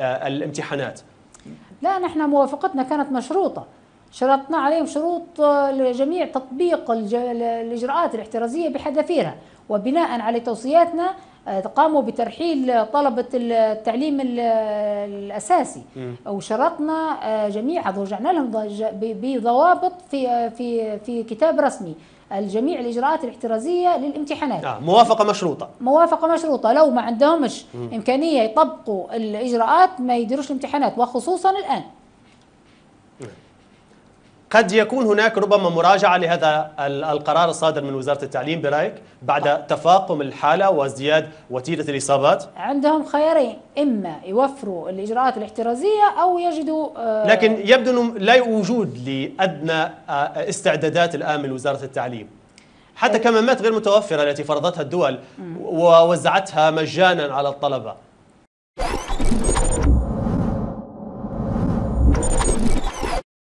الامتحانات؟ لا، نحن موافقتنا كانت مشروطة، شرطنا عليهم شروط لجميع تطبيق الإجراءات الاحترازية بحذافيرها، وبناء على توصياتنا قاموا بترحيل طلبة التعليم الأساسي، وشرطنا جميعا ورجعنا لهم بضوابط في في في كتاب رسمي الجميع الإجراءات الاحترازية للامتحانات. موافقة مشروطة. موافقة مشروطة، لو ما عندهمش إمكانية يطبقوا الإجراءات ما يديروش الامتحانات، وخصوصا الآن. قد يكون هناك ربما مراجعة لهذا القرار الصادر من وزارة التعليم برأيك بعد تفاقم الحالة وازدياد وتيرة الإصابات؟ عندهم خيارين، إما يوفروا الإجراءات الاحترازية أو يجدوا لكن يبدو أنه لا وجود لأدنى استعدادات الآن من وزارة التعليم، حتى كمامات غير متوفرة التي فرضتها الدول ووزعتها مجانا على الطلبة.